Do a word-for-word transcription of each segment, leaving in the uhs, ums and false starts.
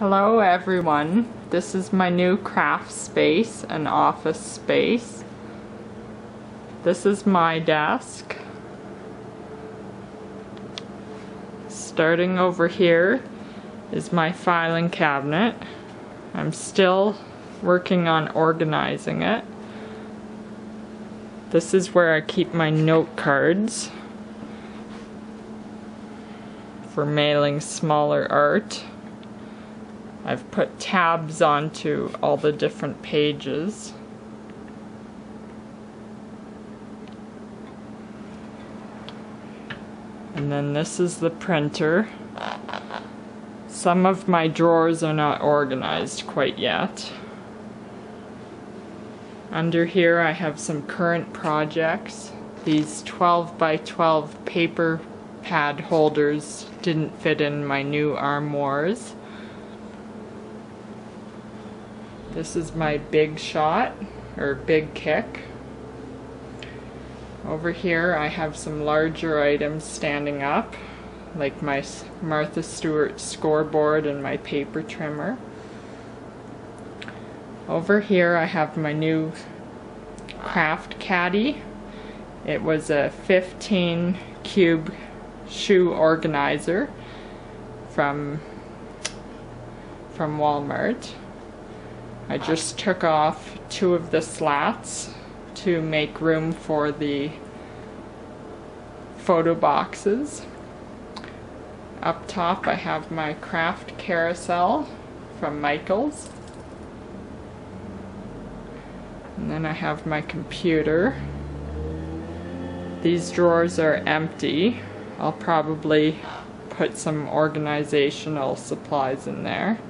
Hello everyone, this is my new craft space and office space. This is my desk. Starting over here is my filing cabinet. I'm still working on organizing it. This is where I keep my note cards for mailing smaller art. I've put tabs onto all the different pages. And then this is the printer. Some of my drawers are not organized quite yet. Under here I have some current projects. These twelve by twelve paper pad holders didn't fit in my new armoires. This is my big shot, or big kick. Over here I have some larger items standing up, like my Martha Stewart scoreboard and my paper trimmer. Over here I have my new craft caddy. It was a fifteen cube shoe organizer from, from Walmart. I just took off two of the slats to make room for the photo boxes. Up top I have my craft carousel from Michael's. And then I have my computer. These drawers are empty. I'll probably put some organizational supplies in there.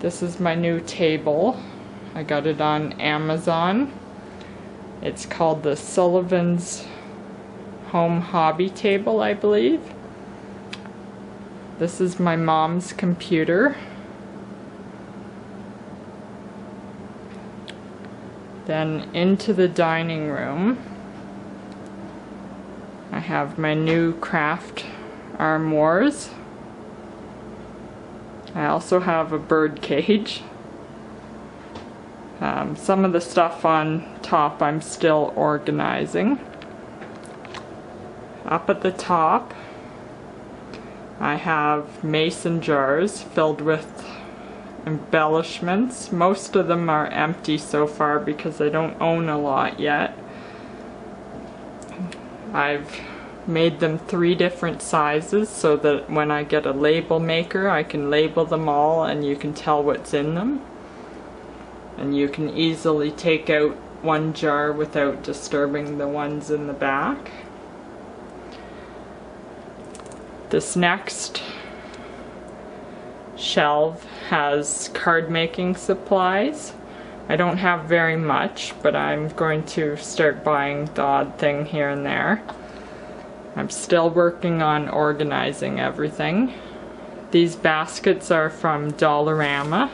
This is my new table. I got it on Amazon. It's called the Sullivan's Home Hobby Table, I believe. This is my mom's computer. Then into the dining room, I have my new craft armoires. I also have a bird cage. Um, some of the stuff on top I'm still organizing. Up at the top I have mason jars filled with embellishments. Most of them are empty so far because I don't own a lot yet. I've made them three different sizes so that when I get a label maker I can label them all and you can tell what's in them, and you can easily take out one jar without disturbing the ones in the back. This next shelf has card making supplies. I don't have very much, but I'm going to start buying the odd thing here and there. I'm still working on organizing everything. These baskets are from Dollarama.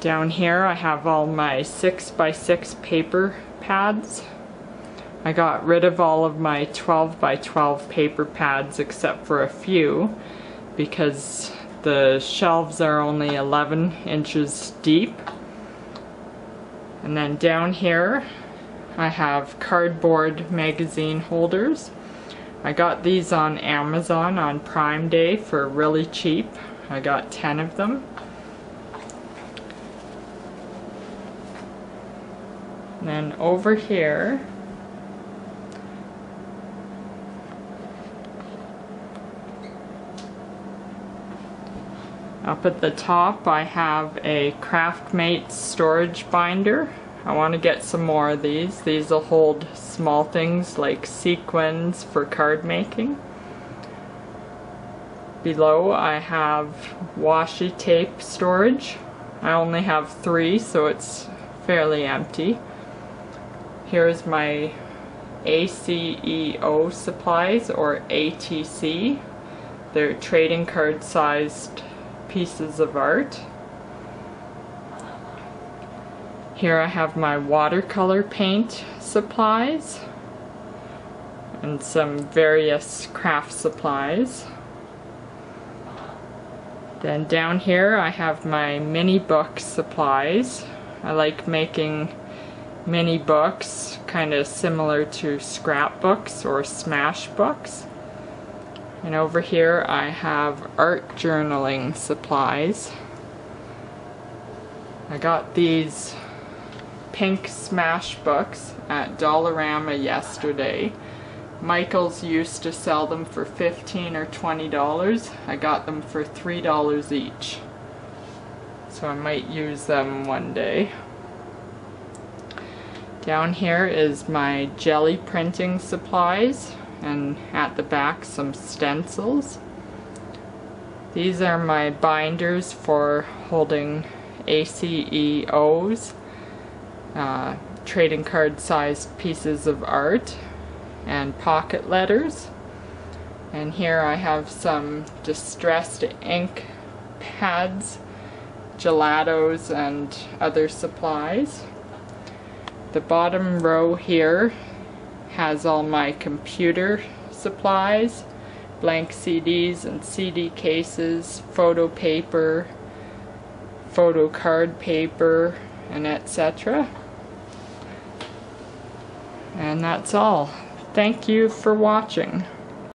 Down here I have all my six by six paper pads. I got rid of all of my twelve by twelve paper pads except for a few because the shelves are only eleven inches deep. And then down here I have cardboard magazine holders. I got these on Amazon on Prime Day for really cheap. I got ten of them. And then over here up at the top I have a Craftmates storage binder. I want to get some more of these. These will hold small things like sequins for card making. Below I have washi tape storage. I only have three, so it's fairly empty. Here's my A C E O supplies, or A T C. They're trading card sized pieces of art. Here I have my watercolor paint supplies and some various craft supplies. Then down here I have my mini book supplies. I like making mini books, kind of similar to scrapbooks or smash books. And over here I have art journaling supplies. I got these pink smash books at Dollarama yesterday. Michael's used to sell them for fifteen or twenty dollars. I got them for three dollars each. So I might use them one day. Down here is my jelly printing supplies, and at the back some stencils. These are my binders for holding A C E Os, uh, trading card sized pieces of art, and pocket letters. And here I have some distressed ink pads, gelatos, and other supplies. The bottom row here has all my computer supplies, blank C Ds and C D cases, photo paper, photo card paper, and et cetera. And that's all. Thank you for watching.